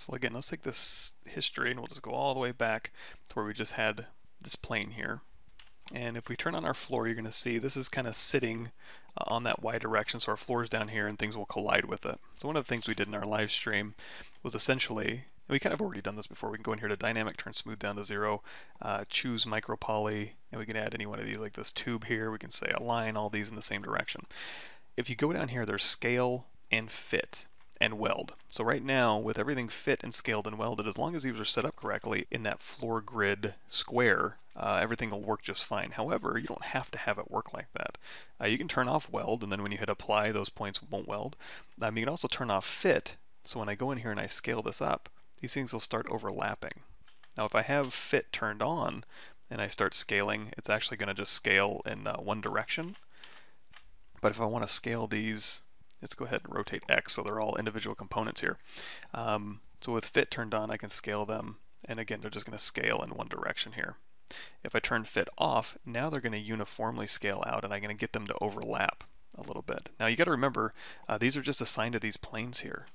So again, let's take this history and we'll just go all the way back to where we just had this plane here. And if we turn on our floor, you're going to see this is kind of sitting on that Y direction, so our floor is down here and things will collide with it. So one of the things we did in our live stream was essentially, and we kind of already done this before, we can go in here to dynamic, turn smooth down to 0, choose MicroPoly, and we can add any one of these, like this tube here, we can say align all these in the same direction. If you go down here, there's scale and fit and weld. So right now, with everything fit and scaled and welded, as long as these are set up correctly in that floor grid square, everything will work just fine. However, you don't have to have it work like that. You can turn off weld, and then when you hit apply, those points won't weld. You can also turn off fit, so when I go in here and I scale this up, these things will start overlapping. Now if I have fit turned on, and I start scaling, it's actually going to just scale in one direction. But if I want to scale these, let's go ahead and rotate X so they're all individual components here. So with fit turned on, I can scale them, and again, they're just going to scale in one direction here. If I turn fit off, now they're going to uniformly scale out, and I'm going to get them to overlap a little bit. Now you got to remember, these are just assigned to these planes here.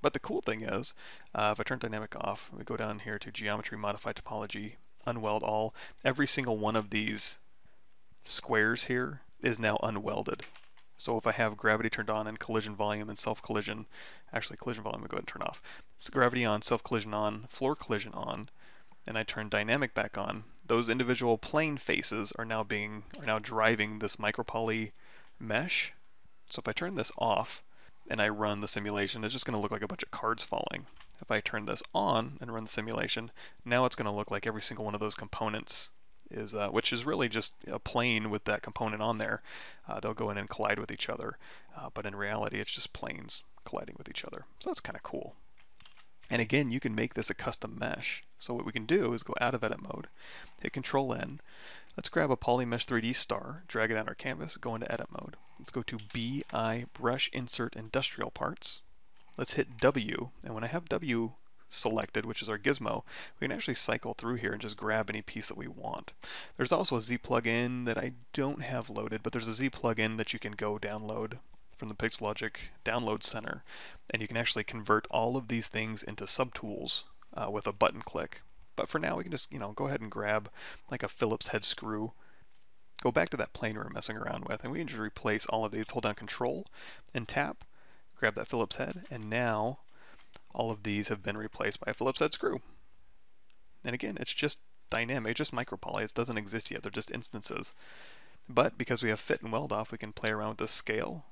But the cool thing is, if I turn dynamic off, we go down here to geometry, modify topology, unweld all. Every single one of these squares here is now unwelded. So if I have gravity turned on and collision volume and self-collision, actually collision volume, we'll go ahead and turn off. It's gravity on, self-collision on, floor collision on, and I turn dynamic back on, those individual plane faces are now driving this MicroPoly mesh. So if I turn this off and I run the simulation, it's just going to look like a bunch of cards falling. If I turn this on and run the simulation, now it's going to look like every single one of those components is, which is really just a plane with that component on there. They'll go in and collide with each other, but in reality it's just planes colliding with each other. So that's kind of cool. And again, you can make this a custom mesh. So what we can do is go out of edit mode, hit Control N, let's grab a Poly Mesh 3D star, drag it on our canvas, go into edit mode. Let's go to BI Brush Insert Industrial Parts. Let's hit W, and when I have W selected, which is our gizmo, we can actually cycle through here and just grab any piece that we want. There's also a Z plugin that I don't have loaded, but there's a Z plugin that you can go download from the Pixelogic Download Center, and you can actually convert all of these things into subtools with a button click. But for now, we can just, you know, go ahead and grab like a Phillips head screw, go back to that plane we were messing around with, and we can just replace all of these. Hold down Control and tap, grab that Phillips head, and now all of these have been replaced by a Phillips head screw. And again, it's just dynamic, just MicroPoly. It doesn't exist yet, they're just instances. But because we have fit and weld off, we can play around with the scale.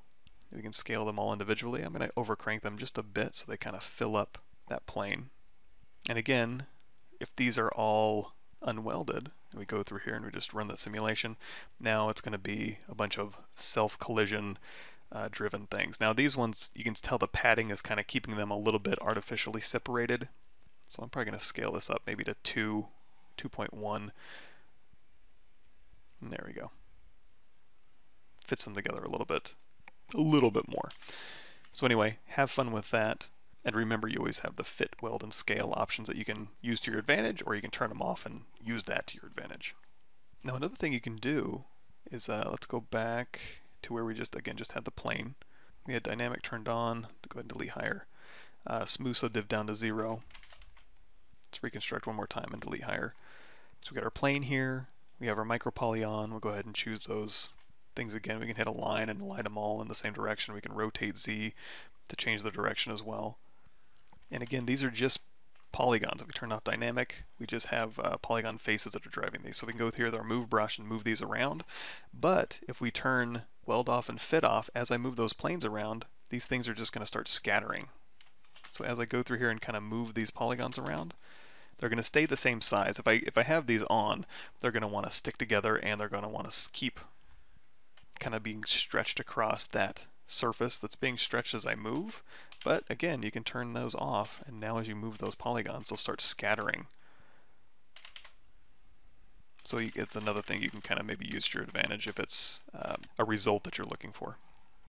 We can scale them all individually. I'm going to overcrank them just a bit so they kind of fill up that plane. And again, if these are all unwelded, and we go through here and we just run the simulation, now it's going to be a bunch of self-collision driven things. Now these ones, you can tell the padding is kind of keeping them a little bit artificially separated. So I'm probably going to scale this up maybe to 2.1. And there we go. Fits them together a little bit more. So anyway, have fun with that, and remember you always have the fit, weld, and scale options that you can use to your advantage, or you can turn them off and use that to your advantage. Now another thing you can do is, let's go back to where we just had the plane. We had dynamic turned on, go ahead and delete higher, smooth subdiv down to 0, let's reconstruct one more time and delete higher. So we got our plane here, we have our MicroPoly on, we'll go ahead and choose those things again. We can hit align and align them all in the same direction. We can rotate Z to change the direction as well. And again, these are just polygons. If we turn off dynamic, we just have polygon faces that are driving these. So we can go through with our move brush and move these around. But if we turn weld off and fit off, as I move those planes around, these things are just going to start scattering. So as I go through here and kind of move these polygons around, they're going to stay the same size. If I have these on, they're going to want to stick together, and they're going to want to keep kind of being stretched across that surface that's being stretched as I move. But again, you can turn those off, and now as you move those polygons, they'll start scattering. So it's another thing you can kind of maybe use to your advantage if it's a result that you're looking for.